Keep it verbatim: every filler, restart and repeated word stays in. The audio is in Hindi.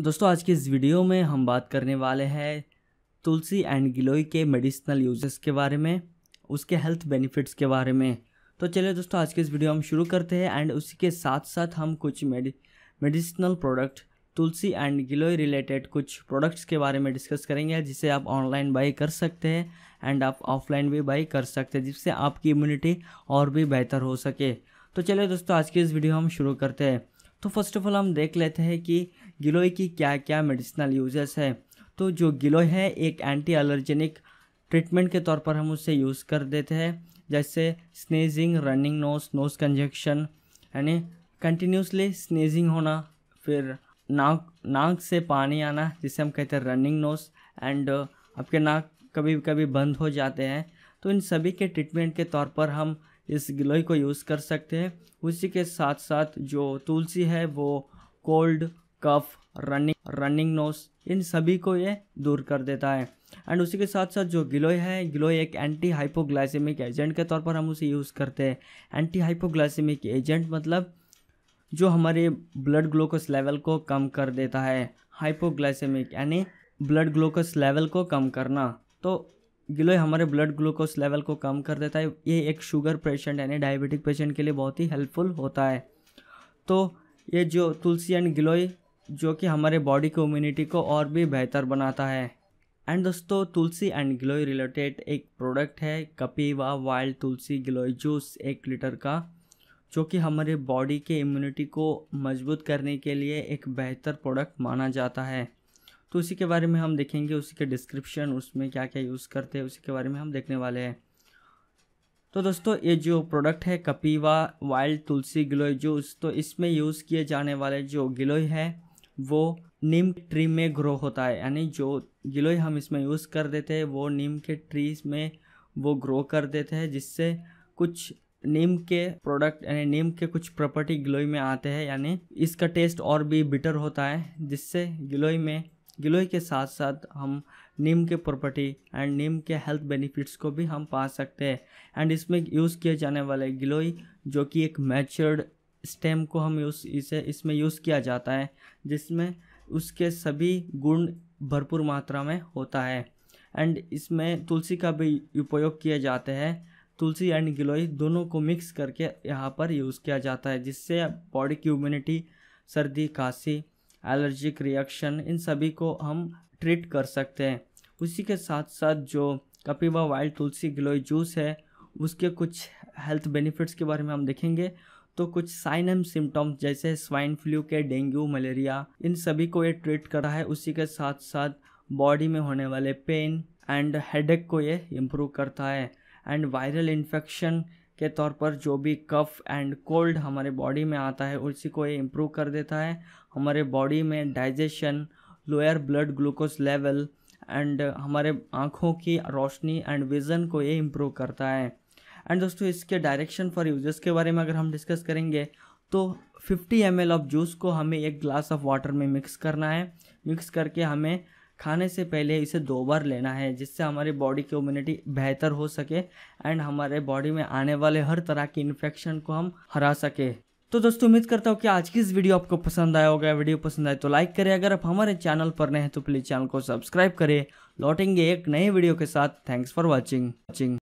दोस्तों आज के इस वीडियो में हम बात करने वाले हैं तुलसी एंड गिलोय के मेडिसिनल यूजेस के बारे में, उसके हेल्थ बेनिफिट्स के बारे में। तो चलिए दोस्तों आज के इस वीडियो हम शुरू करते हैं एंड उसी के साथ साथ हम कुछ मेडि medicinal product Tulsi and giloy related कुछ प्रोडक्ट्स के बारे में डिस्कस करेंगे, जिसे आप ऑनलाइन बाई कर सकते हैं एंड आप ऑफलाइन भी बाई कर सकते हैं, जिससे आपकी इम्यूनिटी और भी बेहतर हो सके। तो चलिए दोस्तों आज की इस वीडियो हम शुरू करते हैं। तो फर्स्ट ऑफ़ ऑल हम देख लेते हैं कि गिलोय की क्या क्या मेडिसिनल यूजेस है। तो जो गिलोय है एक एंटी एलर्जेनिक ट्रीटमेंट के तौर पर हम उसे यूज़ कर देते हैं, जैसे sneezing, running nose, nose congestion यानी कंटिन्यूसली स्नीजिंग होना, फिर नाक नाक से पानी आना जिसे हम कहते हैं रनिंग नोज, एंड आपके नाक कभी कभी बंद हो जाते हैं। तो इन सभी के ट्रीटमेंट के तौर पर हम इस गिलोय को यूज़ कर सकते हैं। उसी के साथ साथ जो तुलसी है वो cold, cough, running running nose इन सभी को ये दूर कर देता है। एंड उसी के साथ साथ जो गिलोय है, गिलोय एक एंटी हाइपोग्लाइसेमिक एजेंट के तौर पर हम उसे यूज़ करते हैं। एंटी हाइपोग्लाइसेमिक एजेंट मतलब जो हमारे ब्लड ग्लूकोस लेवल को कम कर देता है। हाइपोग्लाइसेमिक यानी ब्लड ग्लूकोस लेवल को कम करना। तो गिलोय हमारे ब्लड ग्लूकोस लेवल को कम कर देता है। ये एक शुगर पेशेंट यानी डायबिटिक पेशेंट के लिए बहुत ही हेल्पफुल होता है। तो ये जो तुलसी एंड गिलोय जो कि हमारे बॉडी की इम्यूनिटी को और भी बेहतर बनाता है। एंड दोस्तों तुलसी एंड गिलोय रिलेटेड एक प्रोडक्ट है कपीवा वाइल्ड तुलसी गिलोय जूस एक लीटर का, जो कि हमारे बॉडी के इम्यूनिटी को मजबूत करने के लिए एक बेहतर प्रोडक्ट माना जाता है। तो उसी के बारे में हम देखेंगे, उसी के डिस्क्रिप्शन, उसमें क्या क्या यूज़ करते हैं उसी के बारे में हम देखने वाले हैं। तो दोस्तों ये जो प्रोडक्ट है कपीवा वाइल्ड तुलसी गिलोय जूस, तो इसमें यूज़ किए जाने वाले जो गिलोय है वो नीम ट्री में ग्रो होता है, यानी जो गिलोय हम इसमें यूज़ कर देते हैं वो नीम के ट्रीज में वो ग्रो कर देते हैं, जिससे कुछ नीम के प्रोडक्ट यानी नीम के कुछ प्रॉपर्टी गिलोय में आते हैं, यानी इसका टेस्ट और भी बिटर होता है, जिससे गिलोय में गिलोय के साथ साथ हम नीम के प्रॉपर्टी एंड नीम के हेल्थ बेनिफिट्स को भी हम पा सकते हैं। एंड इसमें यूज़ किए जाने वाले गिलोय जो कि एक मैच्योर्ड स्टेम को हम यूज़ इसे इसमें यूज़ किया जाता है, जिसमें उसके सभी गुण भरपूर मात्रा में होता है। एंड इसमें तुलसी का भी उपयोग किया जाता है। तुलसी एंड गिलोय दोनों को मिक्स करके यहाँ पर यूज़ किया जाता है, जिससे बॉडी की इम्यूनिटी, सर्दी, खांसी, एलर्जिक रिएक्शन इन सभी को हम ट्रीट कर सकते हैं। उसी के साथ साथ जो कपीवा वाइल्ड तुलसी गिलोय जूस है उसके कुछ हेल्थ बेनिफिट्स के बारे में हम देखेंगे। तो कुछ साइन एंड सिम्टम्स जैसे स्वाइन फ्लू के, डेंगू, मलेरिया इन सभी को ये ट्रीट करा है। उसी के साथ साथ बॉडी में होने वाले पेन एंड हेडेक को ये इम्प्रूव करता है। एंड वायरल इन्फेक्शन के तौर पर जो भी कफ एंड कोल्ड हमारे बॉडी में आता है उसी को ये इम्प्रूव कर देता है। हमारे बॉडी में digestion, lower blood glucose level and हमारे आँखों की रोशनी एंड विज़न को ये इम्प्रूव करता है। एंड दोस्तों इसके डायरेक्शन फॉर यूजर्स के बारे में अगर हम डिस्कस करेंगे तो fifty M L of juice को हमें एक ग्लास ऑफ वाटर में मिक्स करना है। मिक्स करके हमें खाने से पहले इसे दो बार लेना है, जिससे हमारी बॉडी की इम्यूनिटी बेहतर हो सके एंड हमारे बॉडी में आने वाले हर तरह की इन्फेक्शन को हम हरा सके। तो दोस्तों उम्मीद करता हूँ कि आज की इस वीडियो आपको पसंद आया होगा। वीडियो पसंद आए तो लाइक करें। अगर आप हमारे चैनल पर नए हैं तो प्लीज़ चैनल को सब्सक्राइब करें। लौटेंगे एक नए वीडियो के साथ। Thanks for watching.